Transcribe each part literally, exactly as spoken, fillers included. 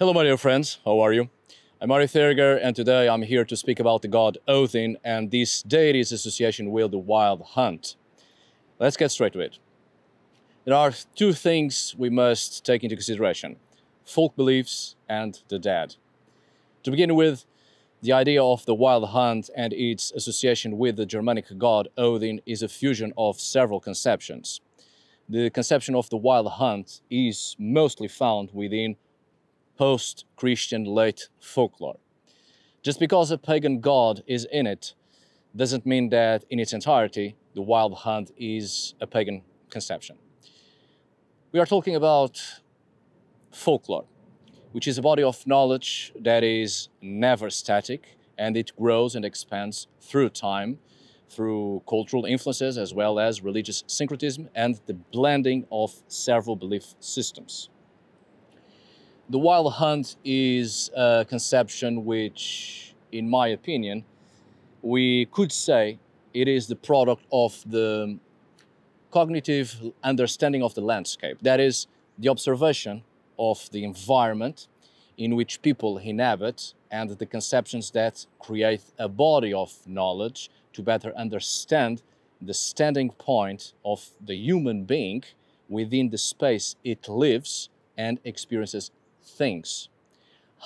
Hello my dear friends, how are you? I'm Arith Härger and today I'm here to speak about the god Odin and this deity's association with the wild hunt. Let's get straight to it. There are two things we must take into consideration: folk beliefs and the dead. To begin with, the idea of the wild hunt and its association with the Germanic god Odin is a fusion of several conceptions. The conception of the wild hunt is mostly found within post-Christian late folklore. Just because a pagan god is in it doesn't mean that in its entirety the wild hunt is a pagan conception. We are talking about folklore, which is a body of knowledge that is never static, and it grows and expands through time, through cultural influences as well as religious syncretism and the blending of several belief systems. The wild hunt is a conception which, in my opinion, we could say it is the product of the cognitive understanding of the landscape. That is, the observation of the environment in which people inhabit and the conceptions that create a body of knowledge to better understand the standing point of the human being within the space it lives and experiences things,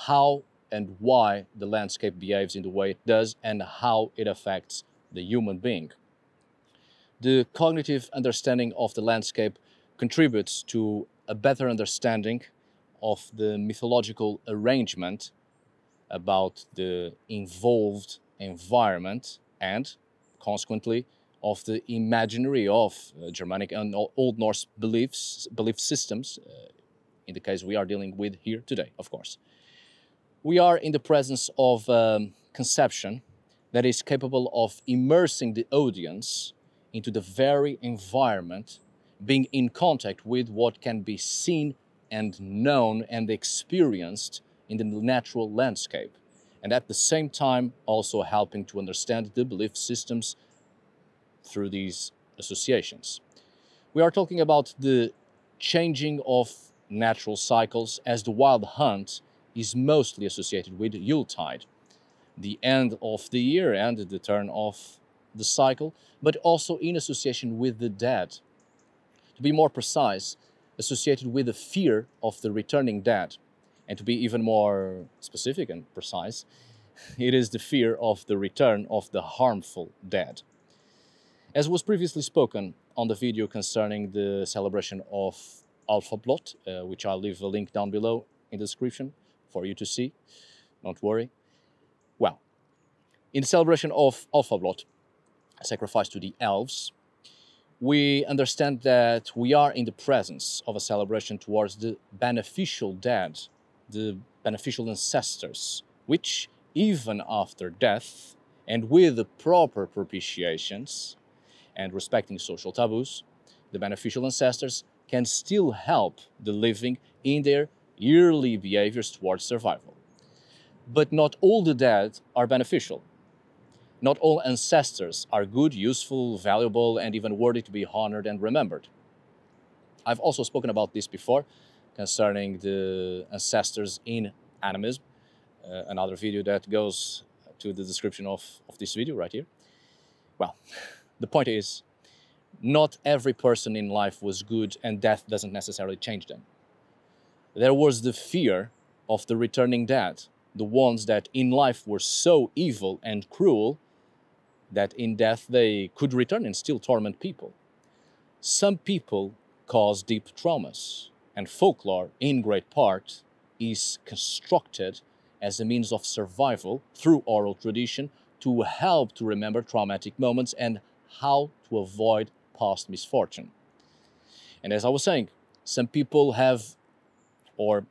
how and why the landscape behaves in the way it does and how it affects the human being. The cognitive understanding of the landscape contributes to a better understanding of the mythological arrangement about the involved environment and, consequently, of the imaginary of Germanic and Old Norse beliefs, belief systems, uh, in the case we are dealing with here today, of course. We are in the presence of a conception that is capable of immersing the audience into the very environment, being in contact with what can be seen and known and experienced in the natural landscape, and at the same time also helping to understand the belief systems through these associations. We are talking about the changing of natural cycles, as the wild hunt is mostly associated with Yuletide, the end of the year and the turn of the cycle, but also in association with the dead. To be more precise, associated with the fear of the returning dead, and to be even more specific and precise, it is the fear of the return of the harmful dead. As was previously spoken on the video concerning the celebration of Alfablot, uh, which I'll leave a link down below in the description for you to see, don't worry. Well, in the celebration of Alfablot, a sacrifice to the elves, we understand that we are in the presence of a celebration towards the beneficial dead, the beneficial ancestors, which, even after death, and with the proper propitiations and respecting social taboos, the beneficial ancestors can still help the living in their yearly behaviors towards survival. But not all the dead are beneficial. Not all ancestors are good, useful, valuable, and even worthy to be honored and remembered. I've also spoken about this before, concerning the ancestors in animism, uh, another video that goes to the description of, of this video right here. Well, the point is, not every person in life was good, and death doesn't necessarily change them. There was the fear of the returning dead, the ones that in life were so evil and cruel that in death they could return and still torment people. Some people cause deep traumas, and folklore, in great part, is constructed as a means of survival through oral tradition to help to remember traumatic moments and how to avoid past misfortune. And as I was saying, some people have or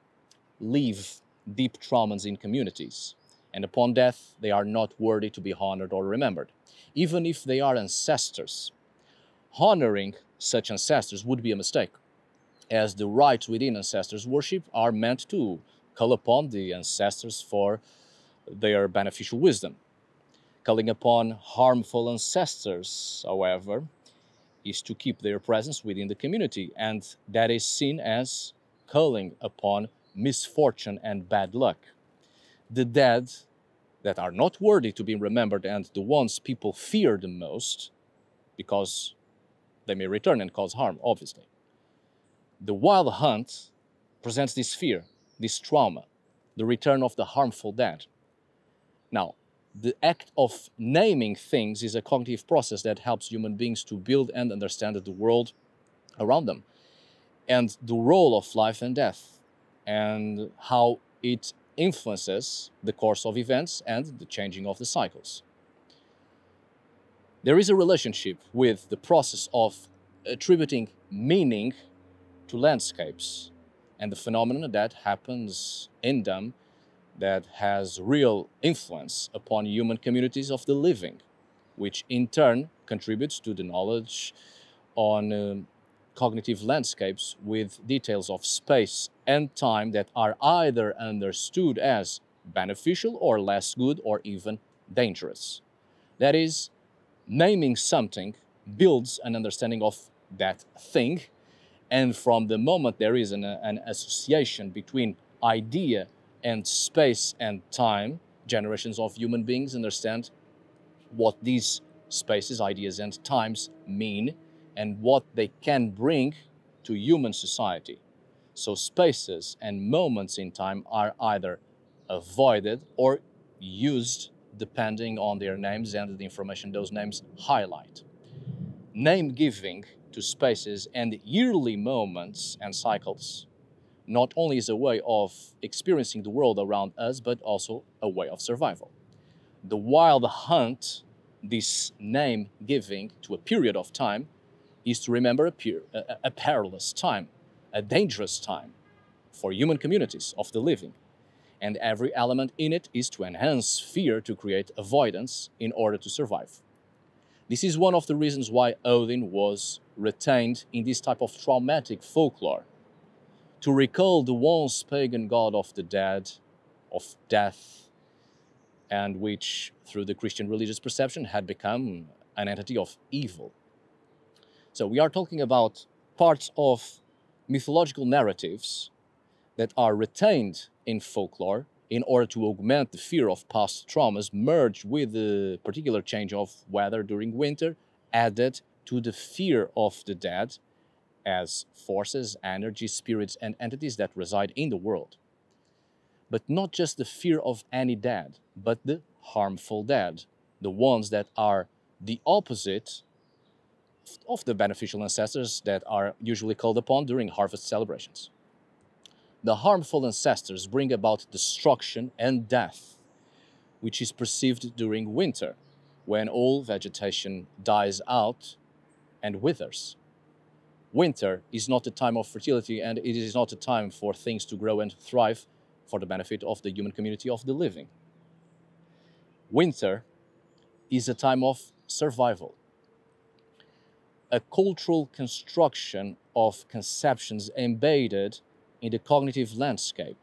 leave deep traumas in communities, and upon death they are not worthy to be honored or remembered, even if they are ancestors. Honoring such ancestors would be a mistake, as the rites within ancestors' worship are meant to call upon the ancestors for their beneficial wisdom. Calling upon harmful ancestors, however, is to keep their presence within the community, and that is seen as calling upon misfortune and bad luck. The dead that are not worthy to be remembered and the ones people fear the most, because they may return and cause harm, obviously. The Wild Hunt presents this fear, this trauma, the return of the harmful dead. Now, the act of naming things is a cognitive process that helps human beings to build and understand the world around them and the role of life and death and how it influences the course of events and the changing of the cycles. There is a relationship with the process of attributing meaning to landscapes and the phenomenon that happens in them that has real influence upon human communities of the living, which in turn contributes to the knowledge on um, cognitive landscapes with details of space and time that are either understood as beneficial or less good or even dangerous. That is, naming something builds an understanding of that thing, and from the moment there is an, an association between idea and space and time, generations of human beings understand what these spaces, ideas and times mean and what they can bring to human society. So spaces and moments in time are either avoided or used depending on their names and the information those names highlight. Name giving to spaces and yearly moments and cycles not only is a way of experiencing the world around us, but also a way of survival. The Wild Hunt, this name giving to a period of time, is to remember a, pure, a, a perilous time, a dangerous time for human communities of the living. And every element in it is to enhance fear to create avoidance in order to survive. This is one of the reasons why Odin was retained in this type of traumatic folklore, to recall the once pagan god of the dead, of death, and which, through the Christian religious perception, had become an entity of evil. So we are talking about parts of mythological narratives that are retained in folklore in order to augment the fear of past traumas, merged with the particular change of weather during winter, added to the fear of the dead, as forces, energy, spirits, and entities that reside in the world. But not just the fear of any dead, but the harmful dead, the ones that are the opposite of the beneficial ancestors that are usually called upon during harvest celebrations. The harmful ancestors bring about destruction and death, which is perceived during winter, when all vegetation dies out and withers. Winter is not a time of fertility, and it is not a time for things to grow and thrive for the benefit of the human community of the living. Winter is a time of survival, a cultural construction of conceptions embedded in the cognitive landscape,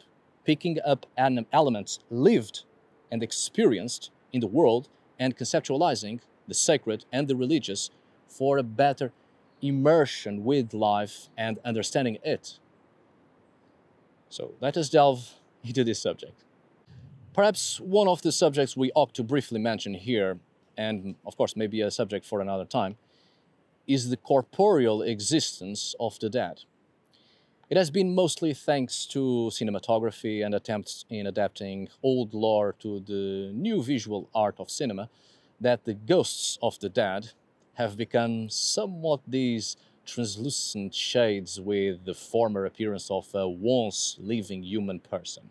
picking up elements lived and experienced in the world and conceptualizing the sacred and the religious for a better immersion with life and understanding it. So let us delve into this subject. Perhaps one of the subjects we ought to briefly mention here, and of course maybe a subject for another time, is the corporeal existence of the dead. It has been mostly thanks to cinematography and attempts in adapting old lore to the new visual art of cinema that the ghosts of the dead have become somewhat these translucent shades with the former appearance of a once living human person.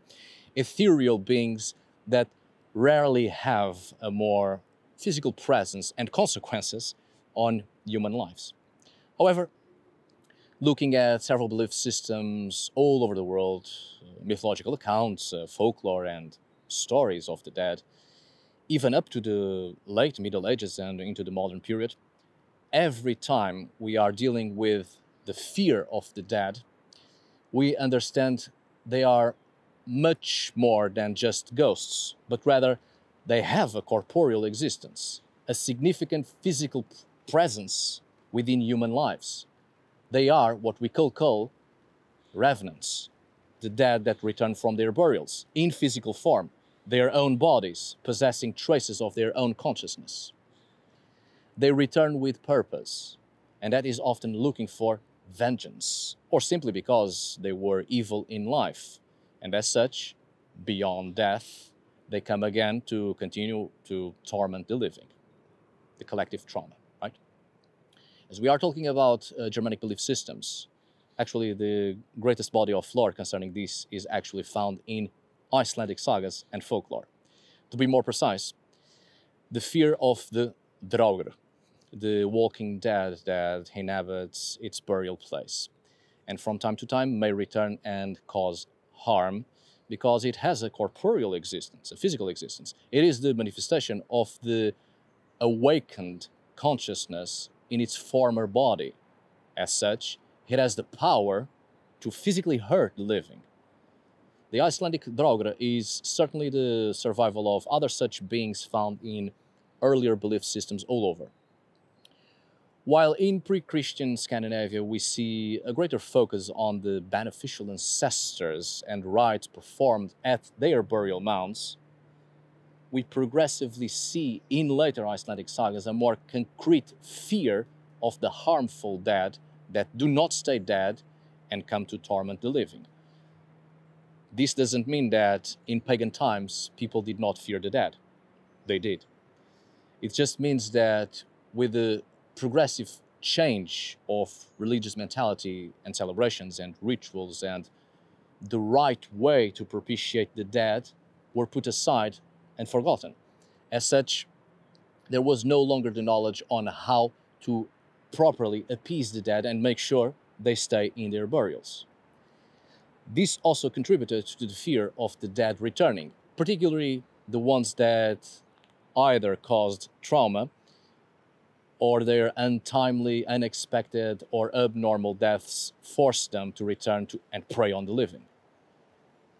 Ethereal beings that rarely have a more physical presence and consequences on human lives. However, looking at several belief systems all over the world, mythological accounts, uh, folklore and stories of the dead, even up to the late Middle Ages and into the modern period, every time we are dealing with the fear of the dead, we understand they are much more than just ghosts, but rather they have a corporeal existence, a significant physical presence within human lives. They are what we call, call revenants, the dead that return from their burials, in physical form, their own bodies possessing traces of their own consciousness. They return with purpose, and that is often looking for vengeance, or simply because they were evil in life, and as such, beyond death, they come again to continue to torment the living, the collective trauma, right? As we are talking about uh, Germanic belief systems, actually the greatest body of lore concerning this is actually found in Icelandic sagas and folklore. To be more precise, the fear of the draugr, the walking dead that inhabits its burial place, and from time to time may return and cause harm, because it has a corporeal existence, a physical existence. It is the manifestation of the awakened consciousness in its former body. As such, it has the power to physically hurt the living. The Icelandic draugr is certainly the survival of other such beings found in earlier belief systems all over. While in pre-Christian Scandinavia we see a greater focus on the beneficial ancestors and rites performed at their burial mounds, we progressively see in later Icelandic sagas a more concrete fear of the harmful dead that do not stay dead and come to torment the living. This doesn't mean that in pagan times people did not fear the dead. They did. It just means that with the progressive change of religious mentality and celebrations and rituals and the right way to propitiate the dead were put aside and forgotten. As such, there was no longer the knowledge on how to properly appease the dead and make sure they stay in their burials. This also contributed to the fear of the dead returning, particularly the ones that either caused trauma or their untimely, unexpected, or abnormal deaths forced them to return to and prey on the living.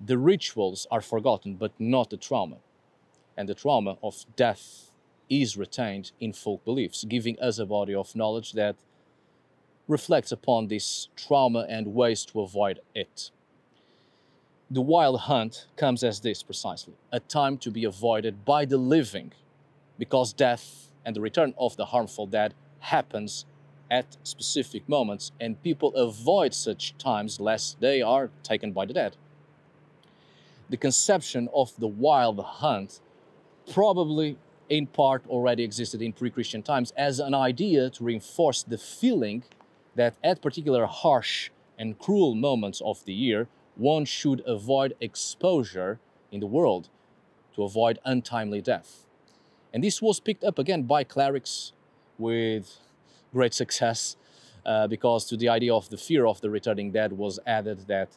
The rituals are forgotten, but not the trauma. And the trauma of death is retained in folk beliefs, giving us a body of knowledge that reflects upon this trauma and ways to avoid it. The Wild Hunt comes as this precisely, a time to be avoided by the living, because death and the return of the harmful dead happens at specific moments, and people avoid such times lest they are taken by the dead. The conception of the wild hunt probably in part already existed in pre-Christian times as an idea to reinforce the feeling that at particular harsh and cruel moments of the year, one should avoid exposure in the world to avoid untimely death. And this was picked up again by clerics with great success, uh, because to the idea of the fear of the returning dead was added that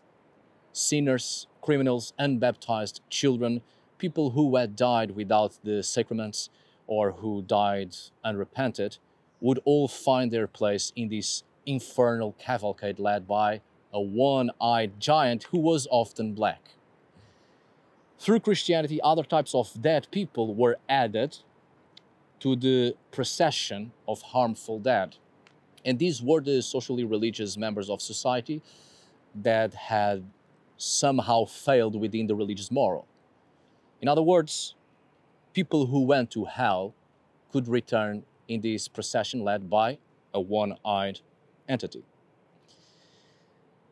sinners, criminals, unbaptized children, people who had died without the sacraments or who died unrepented, would all find their place in this infernal cavalcade led by a one-eyed giant who was often black. Through Christianity, other types of dead people were added to the procession of harmful dead. And these were the socially religious members of society that had somehow failed within the religious moral. In other words, people who went to hell could return in this procession led by a one-eyed entity.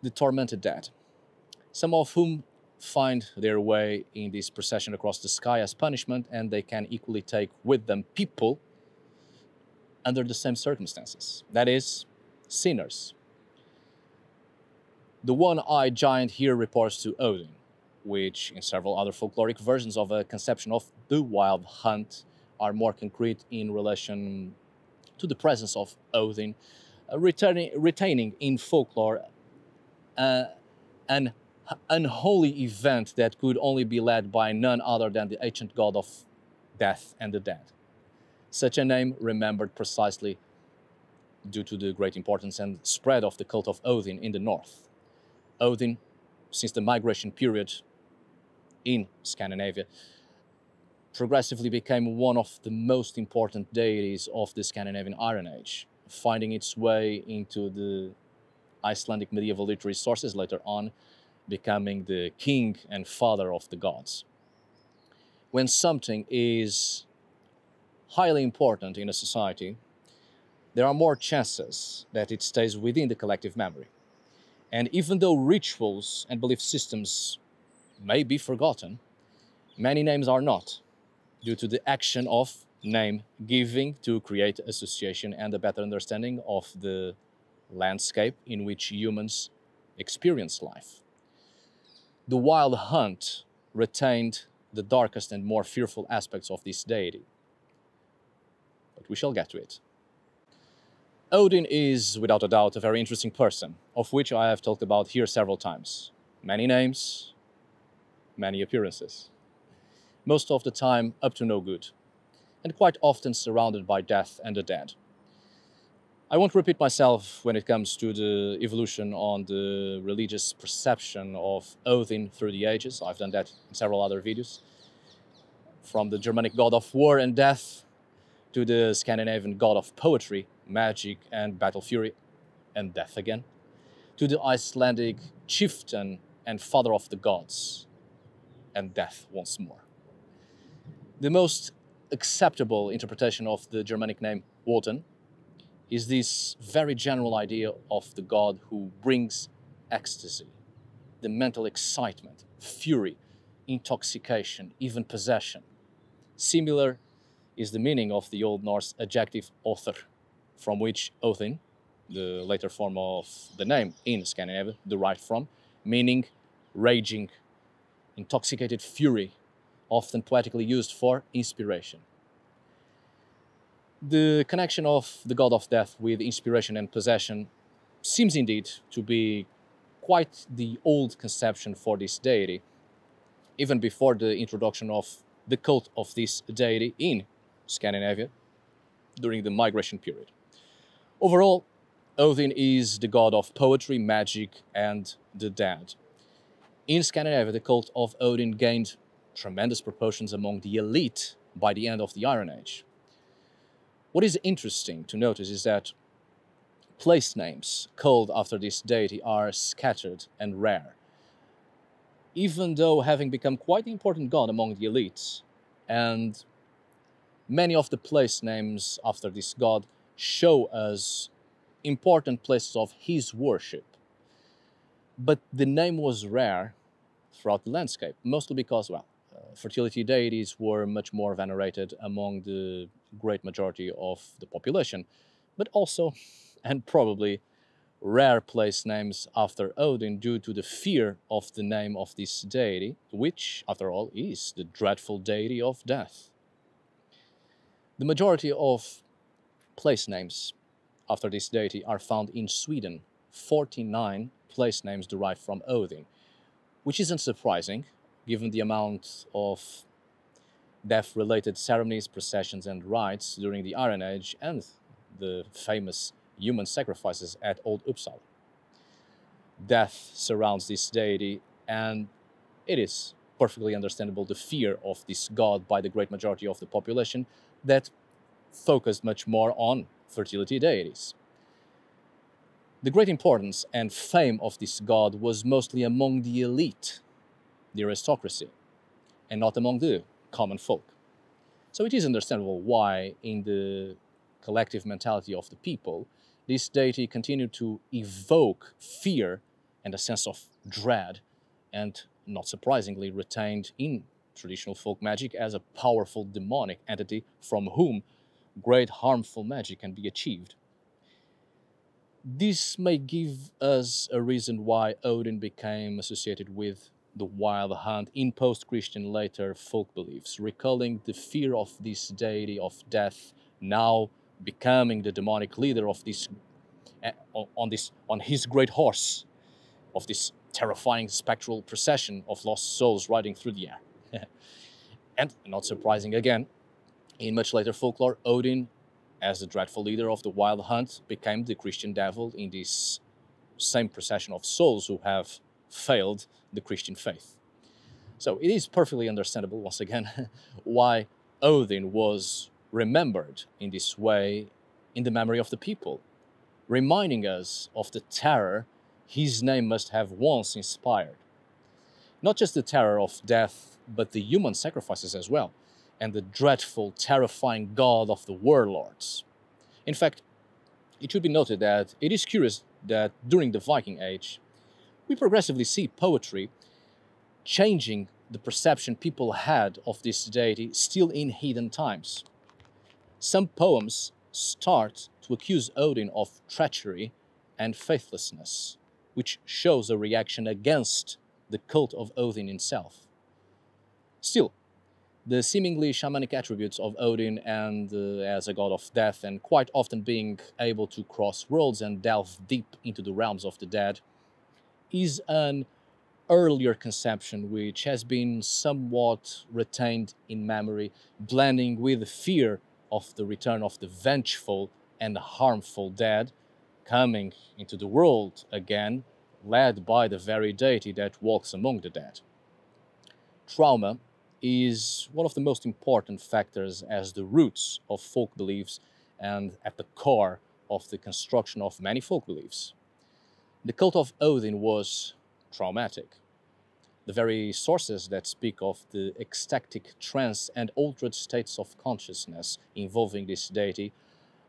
The tormented dead, some of whom find their way in this procession across the sky as punishment, and they can equally take with them people under the same circumstances, that is, sinners. The one-eyed giant here reports to Odin, which in several other folkloric versions of a conception of the wild hunt are more concrete in relation to the presence of Odin, uh, returning, retaining in folklore uh, an unholy event that could only be led by none other than the ancient god of death and the dead. Such a name remembered precisely due to the great importance and spread of the cult of Odin in the north. Odin, since the migration period in Scandinavia, progressively became one of the most important deities of the Scandinavian Iron Age, finding its way into the Icelandic medieval literary sources later on, becoming the king and father of the gods. When something is highly important in a society, there are more chances that it stays within the collective memory. And even though rituals and belief systems may be forgotten, many names are not, due to the action of name giving to create association and a better understanding of the landscape in which humans experience life. The Wild Hunt retained the darkest and more fearful aspects of this deity, but we shall get to it. Odin is, without a doubt, a very interesting person, of which I have talked about here several times. Many names, many appearances. Most of the time up to no good, and quite often surrounded by death and the dead. I won't repeat myself when it comes to the evolution on the religious perception of Odin through the ages. I've done that in several other videos. From the Germanic god of war and death to the Scandinavian god of poetry, magic and battle fury, and death again, to the Icelandic chieftain and father of the gods, and death once more. The most acceptable interpretation of the Germanic name Wotan is this very general idea of the god who brings ecstasy, the mental excitement, fury, intoxication, even possession. Similar is the meaning of the Old Norse adjective Øðr, from which Odin, the later form of the name in Scandinavia, derived from, meaning raging, intoxicated fury, often poetically used for inspiration. The connection of the god of death with inspiration and possession seems indeed to be quite the old conception for this deity, even before the introduction of the cult of this deity in Scandinavia during the migration period. Overall, Odin is the god of poetry, magic, and the dead. In Scandinavia, the cult of Odin gained tremendous proportions among the elite by the end of the Iron Age. What is interesting to notice is that place names called after this deity are scattered and rare, even though having become quite an important god among the elites, and many of the place names after this god show us important places of his worship. But the name was rare throughout the landscape, mostly because, well, uh, fertility deities were much more venerated among the great majority of the population, but also, and probably, rare place names after Odin due to the fear of the name of this deity, which, after all, is the dreadful deity of death. The majority of place names after this deity are found in Sweden. forty-nine place names derived from Odin, which isn't surprising given the amount of death-related ceremonies, processions and rites during the Iron Age and the famous human sacrifices at Old Uppsala. Death surrounds this deity, and it is perfectly understandable the fear of this god by the great majority of the population that focused much more on fertility deities. The great importance and fame of this god was mostly among the elite, the aristocracy, and not among the common folk. So it is understandable why, in the collective mentality of the people, this deity continued to evoke fear and a sense of dread, and not surprisingly retained in traditional folk magic as a powerful demonic entity from whom great harmful magic can be achieved. This may give us a reason why Odin became associated with the Wild Hunt in post-Christian later folk beliefs, recalling the fear of this deity of death now becoming the demonic leader of this, uh, on, this, on his great horse, of this terrifying spectral procession of lost souls riding through the air. And, not surprising again, in much later folklore, Odin, as the dreadful leader of the Wild Hunt, became the Christian devil in this same procession of souls who have failed the Christian faith. So it is perfectly understandable, once again, why Odin was remembered in this way in the memory of the people, reminding us of the terror his name must have once inspired, Not just the terror of death, but the human sacrifices as well, and the dreadful, terrifying god of the warlords. In fact, it should be noted that it is curious that during the Viking Age, we progressively see poetry changing the perception people had of this deity still in heathen times. Some poems start to accuse Odin of treachery and faithlessness, which shows a reaction against the cult of Odin himself. Still, the seemingly shamanic attributes of Odin and uh, as a god of death, and quite often being able to cross worlds and delve deep into the realms of the dead, is an earlier conception which has been somewhat retained in memory, blending with the fear of the return of the vengeful and harmful dead coming into the world again, led by the very deity that walks among the dead. Trauma is one of the most important factors as the roots of folk beliefs and at the core of the construction of many folk beliefs. The cult of Odin was traumatic. The very sources that speak of the ecstatic trance and altered states of consciousness involving this deity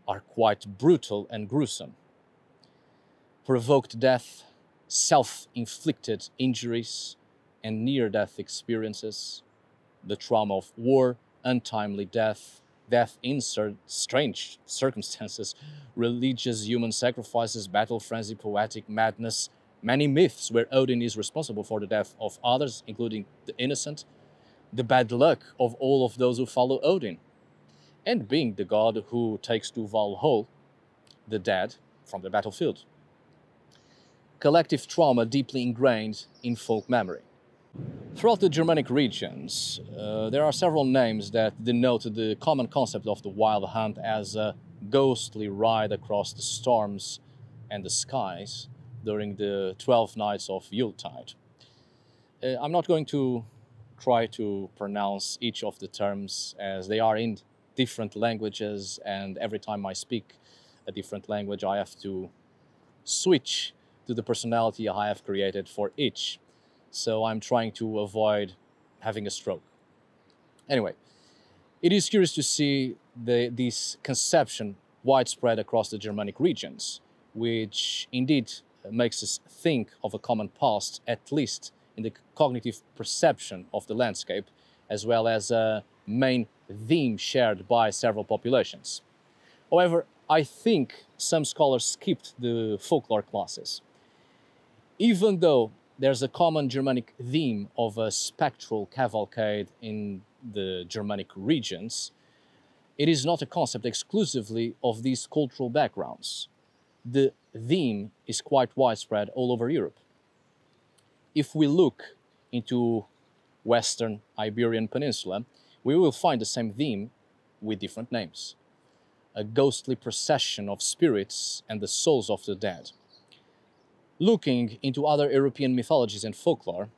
are quite brutal and gruesome. Provoked death, self-inflicted injuries, and near-death experiences, the trauma of war, untimely death, death in strange circumstances, religious human sacrifices, battle frenzy, poetic madness, many myths where Odin is responsible for the death of others, including the innocent, the bad luck of all of those who follow Odin, and being the god who takes to Valhalla the dead from the battlefield. Collective trauma deeply ingrained in folk memory. Throughout the Germanic regions, uh, there are several names that denote the common concept of the Wild Hunt as a ghostly ride across the storms and the skies during the twelve nights of Yuletide. Uh, I'm not going to try to pronounce each of the terms as they are in different languages, and every time I speak a different language, I have to switch to the personality I have created for each. So I'm trying to avoid having a stroke. Anyway, it is curious to see the, this conception widespread across the Germanic regions, which indeed makes us think of a common past, at least in the cognitive perception of the landscape, as well as a main theme shared by several populations. However, I think some scholars skipped the folklore classes. Even though there's a common Germanic theme of a spectral cavalcade in the Germanic regions, it is not a concept exclusively of these cultural backgrounds. The theme is quite widespread all over Europe. If we look into Western Iberian Peninsula, we will find the same theme with different names. A ghostly procession of spirits and the souls of the dead. Looking into other European mythologies and folklore,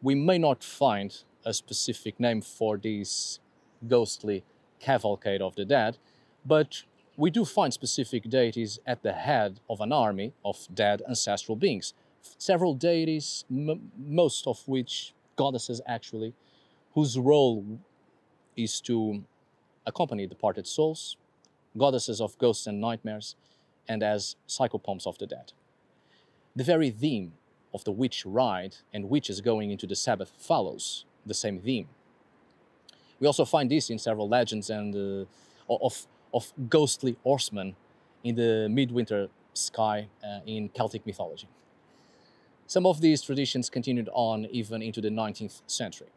we may not find a specific name for this ghostly cavalcade of the dead, but we do find specific deities at the head of an army of dead ancestral beings. Several deities, m most of which goddesses actually, whose role is to accompany departed souls, goddesses of ghosts and nightmares, and as psychopomps of the dead. The very theme of the witch ride and witches going into the Sabbath follows the same theme. We also find this in several legends and uh, of of ghostly horsemen in the midwinter sky uh, in Celtic mythology. Some of these traditions continued on even into the nineteenth century.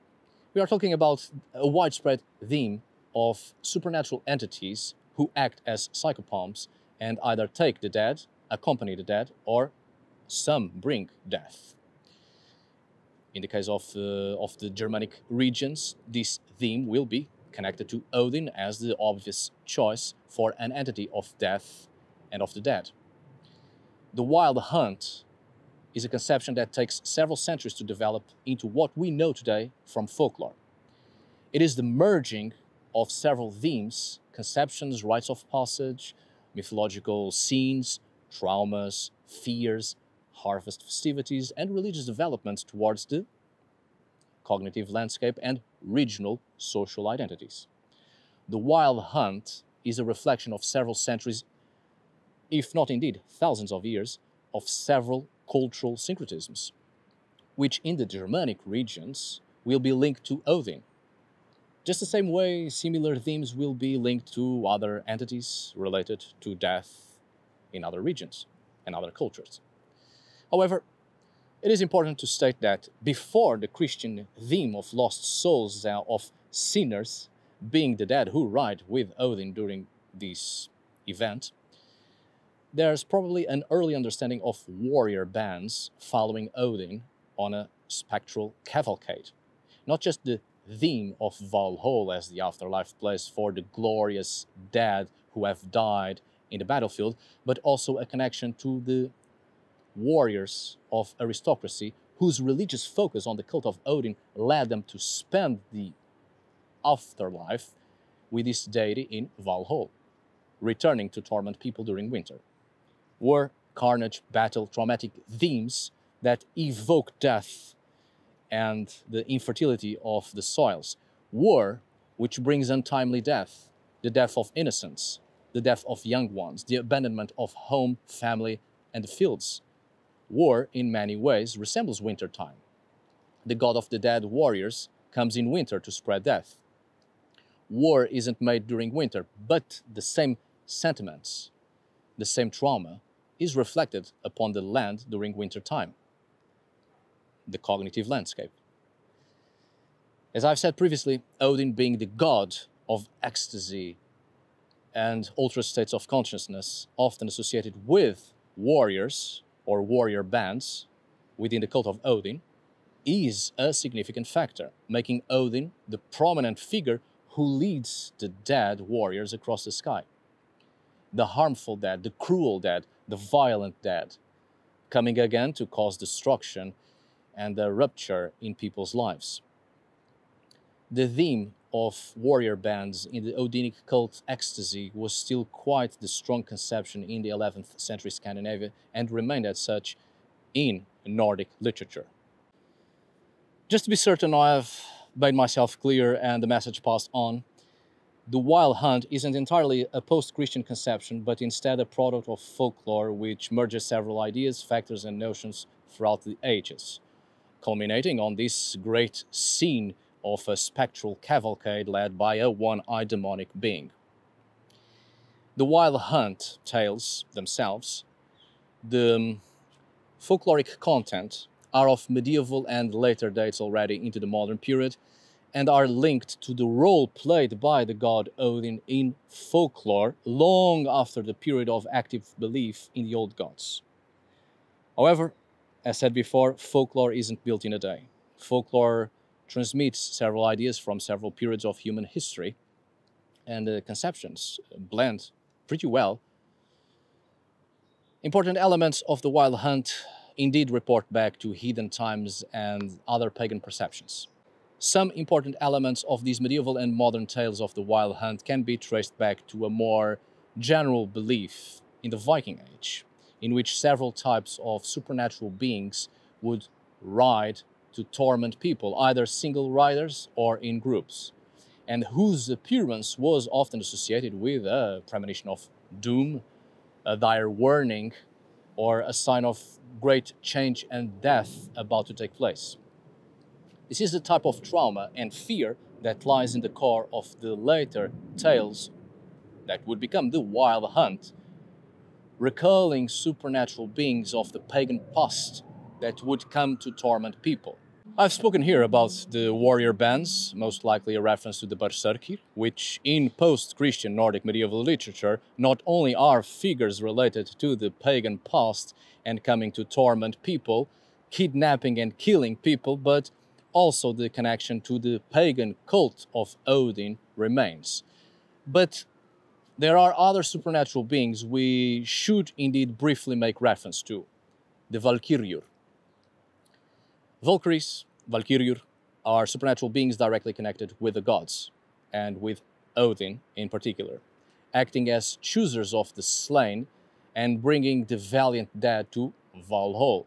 We are talking about a widespread theme of supernatural entities who act as psychopomps and either take the dead, accompany the dead, or some bring death. In the case of, uh, of the Germanic regions, this theme will be connected to Odin as the obvious choice for an entity of death and of the dead. The Wild Hunt is a conception that takes several centuries to develop into what we know today from folklore. It is the merging of several themes, conceptions, rites of passage, mythological scenes, traumas, fears, harvest festivities, and religious developments towards the cognitive landscape, and regional social identities. The Wild Hunt is a reflection of several centuries, if not indeed thousands of years, of several cultural syncretisms, which in the Germanic regions will be linked to Odin. Just the same way, similar themes will be linked to other entities related to death in other regions and other cultures. However, it is important to state that before the Christian theme of lost souls, uh, of sinners being the dead who ride with Odin during this event, there's probably an early understanding of warrior bands following Odin on a spectral cavalcade. Not just the theme of Valhalla as the afterlife place for the glorious dead who have died in the battlefield, but also a connection to the warriors of aristocracy whose religious focus on the cult of Odin led them to spend the afterlife with this deity in Valhalla, returning to torment people during winter. War, carnage, battle, traumatic themes that evoke death and the infertility of the soils. War, which brings untimely death, the death of innocence, the death of young ones, the abandonment of home, family, and the fields. War, in many ways, resembles wintertime. The god of the dead warriors comes in winter to spread death. War isn't made during winter, but the same sentiments, the same trauma, is reflected upon the land during wintertime, the cognitive landscape. As I've said previously, Odin being the god of ecstasy and altered states of consciousness, often associated with warriors or warrior bands within the cult of Odin, is a significant factor, making Odin the prominent figure who leads the dead warriors across the sky. The harmful dead, the cruel dead, the violent dead, coming again to cause destruction and a rupture in people's lives. The theme of warrior bands in the Odinic cult ecstasy was still quite the strong conception in the eleventh century Scandinavia and remained as such in Nordic literature. Just to be certain I have made myself clear and the message passed on, the Wild Hunt isn't entirely a post-Christian conception, but instead a product of folklore which merges several ideas, factors and notions throughout the ages, culminating on this great scene of a spectral cavalcade led by a one-eyed demonic being. The Wild Hunt tales themselves, the um, folkloric content, are of medieval and later dates already into the modern period, and are linked to the role played by the god Odin in folklore long after the period of active belief in the old gods. However, as said before, folklore isn't built in a day. Folklore transmits several ideas from several periods of human history, and the conceptions blend pretty well. Important elements of the Wild Hunt indeed report back to heathen times and other pagan perceptions. Some important elements of these medieval and modern tales of the Wild Hunt can be traced back to a more general belief in the Viking Age, in which several types of supernatural beings would ride to torment people, either single riders or in groups, and whose appearance was often associated with a premonition of doom, a dire warning, or a sign of great change and death about to take place. This is the type of trauma and fear that lies in the core of the later tales that would become the Wild Hunt, recalling supernatural beings of the pagan past that would come to torment people. I've spoken here about the warrior bands, most likely a reference to the Berserkir, which in post-Christian Nordic medieval literature not only are figures related to the pagan past and coming to torment people, kidnapping and killing people, but also the connection to the pagan cult of Odin remains. But there are other supernatural beings we should indeed briefly make reference to, the Valkyriur. Valkyries, Valkyriur, are supernatural beings directly connected with the gods, and with Odin in particular, acting as choosers of the slain and bringing the valiant dead to Valhalla.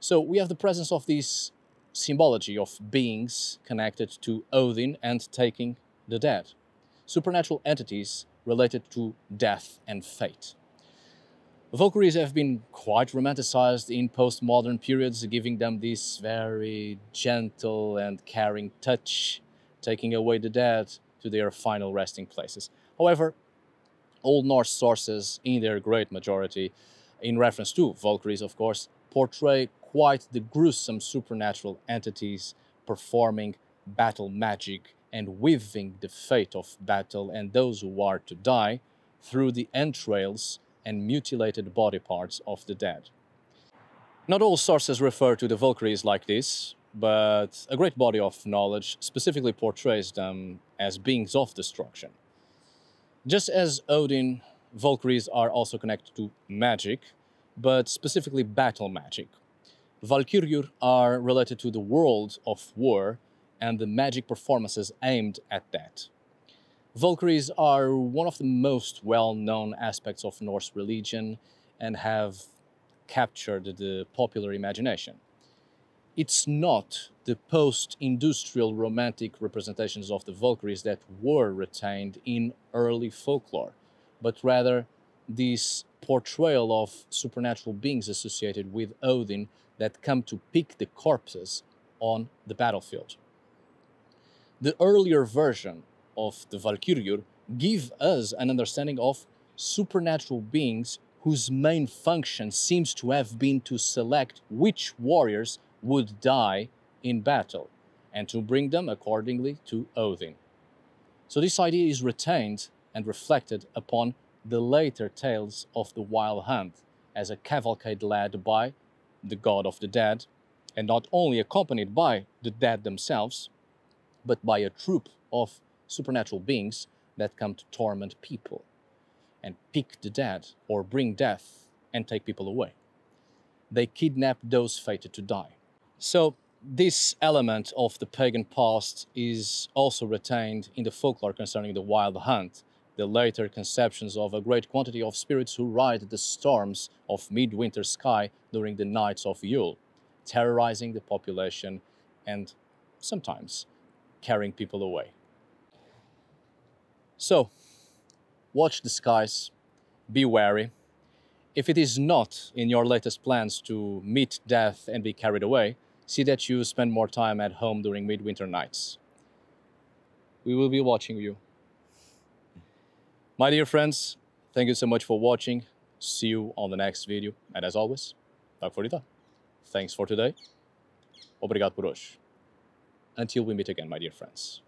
So we have the presence of these symbology of beings connected to Odin and taking the dead, supernatural entities related to death and fate. Valkyries have been quite romanticized in postmodern periods, giving them this very gentle and caring touch, taking away the dead to their final resting places. However, Old Norse sources, in their great majority, in reference to Valkyries, of course, portray quite the gruesome supernatural entities performing battle magic and weaving the fate of battle and those who are to die through the entrails and mutilated body parts of the dead. Not all sources refer to the Valkyries like this, but a great body of knowledge specifically portrays them as beings of destruction. Just as Odin, Valkyries are also connected to magic, but specifically battle magic. Valkyriur are related to the world of war and the magic performances aimed at that. Valkyries are one of the most well-known aspects of Norse religion and have captured the popular imagination. It's not the post-industrial romantic representations of the Valkyries that were retained in early folklore, but rather this portrayal of supernatural beings associated with Odin that come to pick the corpses on the battlefield. The earlier version of the Valkyriur give us an understanding of supernatural beings whose main function seems to have been to select which warriors would die in battle and to bring them accordingly to Odin. So this idea is retained and reflected upon the later tales of the Wild Hunt as a cavalcade led by the god of the dead, and not only accompanied by the dead themselves, but by a troop of supernatural beings that come to torment people and pick the dead or bring death and take people away. They kidnap those fated to die. So this element of the pagan past is also retained in the folklore concerning the Wild Hunt, the later conceptions of a great quantity of spirits who ride the storms of midwinter sky during the nights of Yule, terrorizing the population and sometimes carrying people away. So, watch the skies, be wary. If it is not in your latest plans to meet death and be carried away, see that you spend more time at home during midwinter nights. We will be watching you. My dear friends, thank you so much for watching. See you on the next video. And as always, tack för idag. Thanks for today. Obrigado por hoje. Until we meet again, my dear friends.